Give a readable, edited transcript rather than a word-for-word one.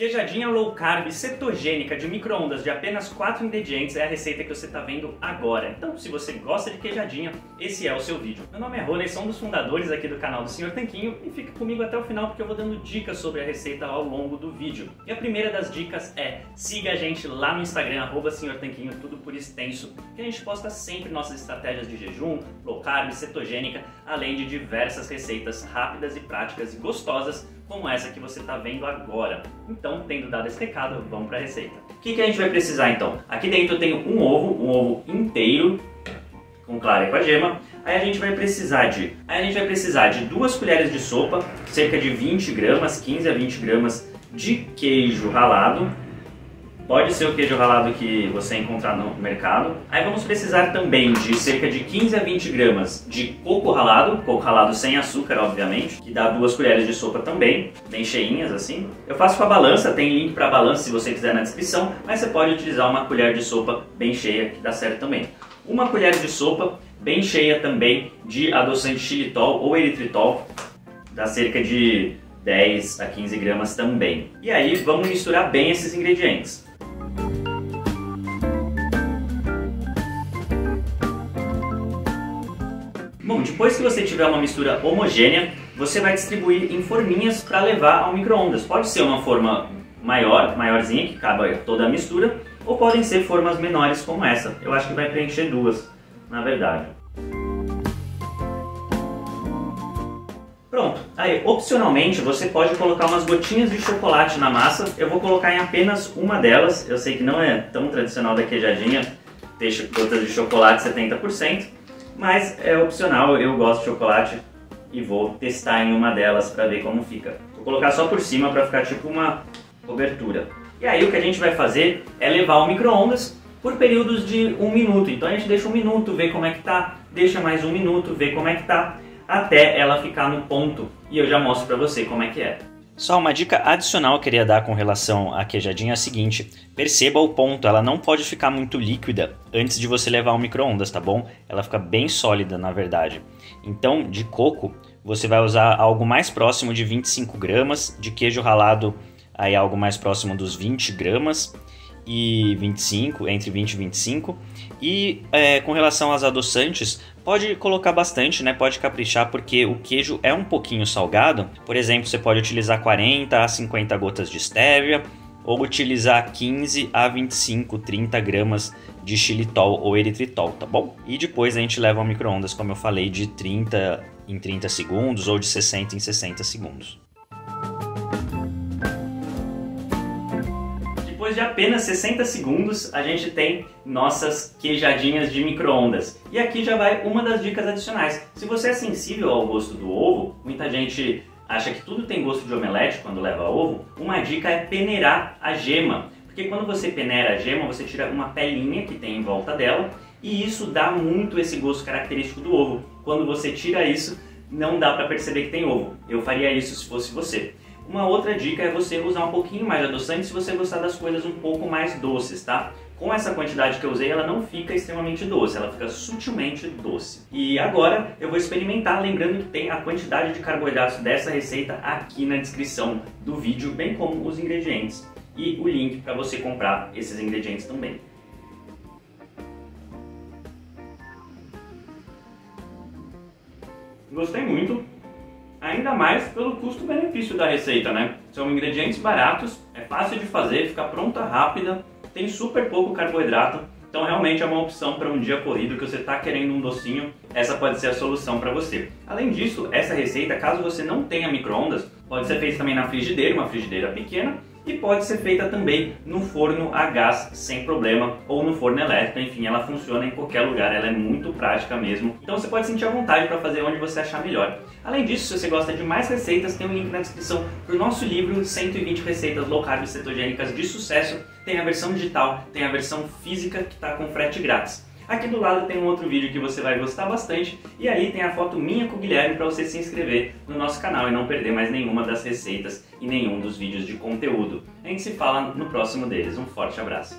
Queijadinha low carb cetogênica de micro-ondas de apenas 4 ingredientes é a receita que você está vendo agora. Então, se você gosta de queijadinha, esse é o seu vídeo. Meu nome é Ron, sou um dos fundadores aqui do canal do Senhor Tanquinho e fica comigo até o final porque eu vou dando dicas sobre a receita ao longo do vídeo. E a primeira das dicas é, siga a gente lá no Instagram, @senhortanquinho, tudo por extenso, que a gente posta sempre nossas estratégias de jejum, low carb, cetogênica, além de diversas receitas rápidas e práticas e gostosas, como essa que você está vendo agora. Então, tendo dado esse recado, vamos para a receita. O que a gente vai precisar então? Aqui dentro eu tenho um ovo inteiro, com clara e com a gema. Aí a gente vai precisar de 2 colheres de sopa, cerca de 20 gramas, 15 a 20 gramas de queijo ralado. Pode ser o queijo ralado que você encontrar no mercado. Aí vamos precisar também de cerca de 15 a 20 gramas de coco ralado sem açúcar, obviamente, que dá 2 colheres de sopa também, bem cheinhas assim. Eu faço com a balança, tem link para balança se você quiser na descrição, mas você pode utilizar uma colher de sopa bem cheia, que dá certo também. Uma colher de sopa bem cheia também de adoçante xilitol ou eritritol, dá cerca de 10 a 15 gramas também. E aí vamos misturar bem esses ingredientes. Bom, depois que você tiver uma mistura homogênea, você vai distribuir em forminhas para levar ao micro-ondas. Pode ser uma forma maiorzinha, que cabe toda a mistura, ou podem ser formas menores como essa. Eu acho que vai preencher 2, na verdade. Pronto. Aí, opcionalmente, você pode colocar umas gotinhas de chocolate na massa. Eu vou colocar em apenas uma delas. Eu sei que não é tão tradicional da queijadinha, deixa gotas de chocolate 70%. Mas é opcional, eu gosto de chocolate e vou testar em uma delas para ver como fica. Vou colocar só por cima para ficar tipo uma cobertura. E aí o que a gente vai fazer é levar ao micro-ondas por períodos de 1 minuto. Então a gente deixa 1 minuto, vê como é que tá, deixa mais 1 minuto, vê como é que tá, até ela ficar no ponto. E eu já mostro para você como é que é. Só uma dica adicional que eu queria dar com relação à queijadinha é a seguinte: perceba o ponto, ela não pode ficar muito líquida antes de você levar ao micro-ondas, tá bom? Ela fica bem sólida, na verdade. Então, de coco, você vai usar algo mais próximo de 25 gramas, de queijo ralado, aí algo mais próximo dos 20 gramas, e 25, entre 20 e 25. E com relação aos adoçantes, pode colocar bastante, né? Pode caprichar, porque o queijo é um pouquinho salgado. Por exemplo, você pode utilizar 40 a 50 gotas de stevia ou utilizar 15 a 25, 30 gramas de xilitol ou eritritol, tá bom? E depois a gente leva ao micro-ondas, como eu falei, de 30 em 30 segundos ou de 60 em 60 segundos. Depois de apenas 60 segundos, a gente tem nossas queijadinhas de micro-ondas. E aqui já vai uma das dicas adicionais. Se você é sensível ao gosto do ovo, muita gente acha que tudo tem gosto de omelete quando leva ovo, uma dica é peneirar a gema. Porque quando você peneira a gema, você tira uma pelinha que tem em volta dela e isso dá muito esse gosto característico do ovo. Quando você tira isso, não dá para perceber que tem ovo. Eu faria isso se fosse você. Uma outra dica é você usar um pouquinho mais de adoçante se você gostar das coisas um pouco mais doces, tá? Com essa quantidade que eu usei, ela não fica extremamente doce, ela fica sutilmente doce. E agora eu vou experimentar, lembrando que tem a quantidade de carboidratos dessa receita aqui na descrição do vídeo, bem como os ingredientes e o link para você comprar esses ingredientes também. Gostei muito. Ainda mais pelo custo-benefício da receita, né? São ingredientes baratos, é fácil de fazer, fica pronta rápida, tem super pouco carboidrato, então realmente é uma opção para um dia corrido que você está querendo um docinho, essa pode ser a solução para você. Além disso, essa receita, caso você não tenha micro-ondas, pode ser feita também na frigideira, uma frigideira pequena, e pode ser feita também no forno a gás sem problema ou no forno elétrico, enfim, ela funciona em qualquer lugar, ela é muito prática mesmo. Então você pode sentir à vontade para fazer onde você achar melhor. Além disso, se você gosta de mais receitas, tem um link na descrição para o nosso livro 120 receitas low carb cetogênicas de sucesso. Tem a versão digital, tem a versão física que está com frete grátis. Aqui do lado tem um outro vídeo que você vai gostar bastante e aí tem a foto minha com o Guilherme para você se inscrever no nosso canal e não perder mais nenhuma das receitas e nenhum dos vídeos de conteúdo. A gente se fala no próximo deles. Um forte abraço!